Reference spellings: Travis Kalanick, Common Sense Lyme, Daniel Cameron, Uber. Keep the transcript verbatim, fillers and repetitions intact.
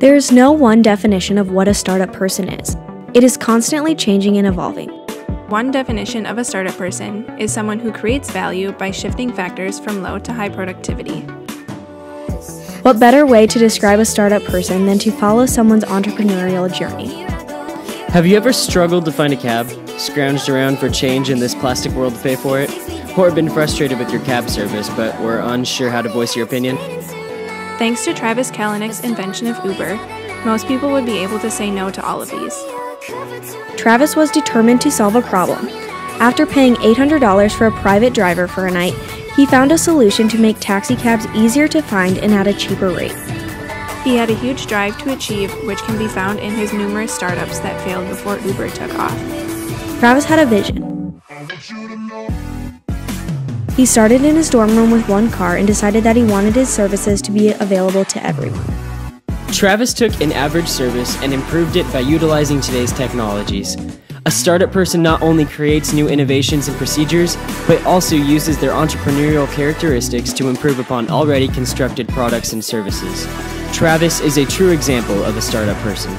There is no one definition of what a startup person is. It is constantly changing and evolving. One definition of a startup person is someone who creates value by shifting factors from low to high productivity. What better way to describe a startup person than to follow someone's entrepreneurial journey? Have you ever struggled to find a cab, scrounged around for change in this plastic world to pay for it, or been frustrated with your cab service but were unsure how to voice your opinion? Thanks to Travis Kalanick's invention of Uber, most people would be able to say no to all of these. Travis was determined to solve a problem. After paying eight hundred dollars for a private driver for a night, he found a solution to make taxi cabs easier to find and at a cheaper rate. He had a huge drive to achieve, which can be found in his numerous startups that failed before Uber took off. Travis had a vision. He started in his dorm room with one car and decided that he wanted his services to be available to everyone. Travis took an average service and improved it by utilizing today's technologies. A startup person not only creates new innovations and procedures, but also uses their entrepreneurial characteristics to improve upon already constructed products and services. Travis is a true example of a startup person.